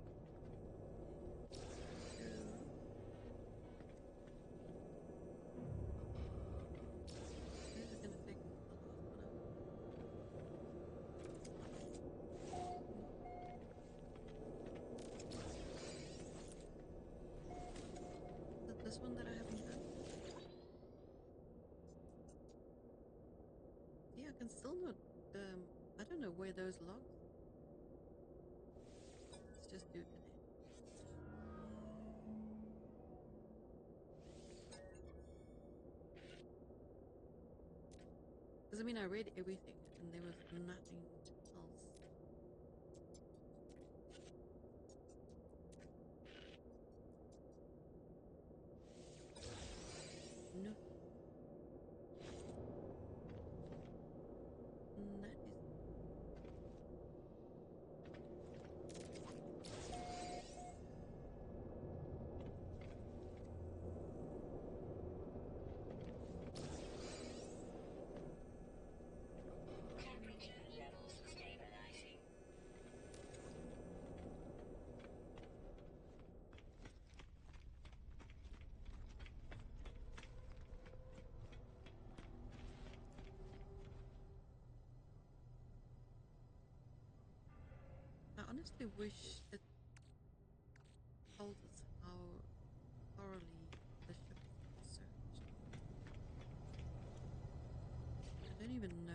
can still not... I don't know where those logs... Let's just do it there. Because I mean, I read everything and there was nothing else. I honestly wish it told us how thoroughly the ship was searched. I don't even know.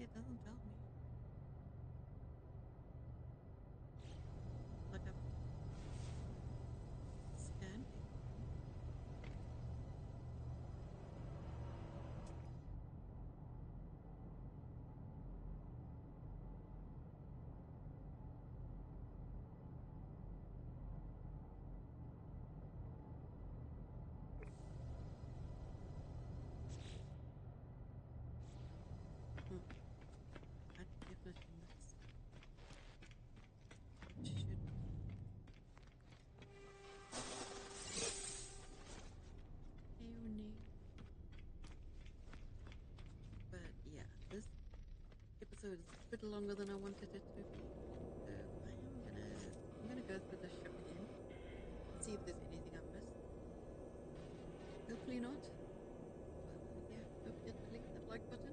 It doesn't tell me. So it's a bit longer than I wanted it to be. So I'm gonna go through the ship again. See if there's anything I've missed. Hopefully not. But yeah, don't forget to click that like button.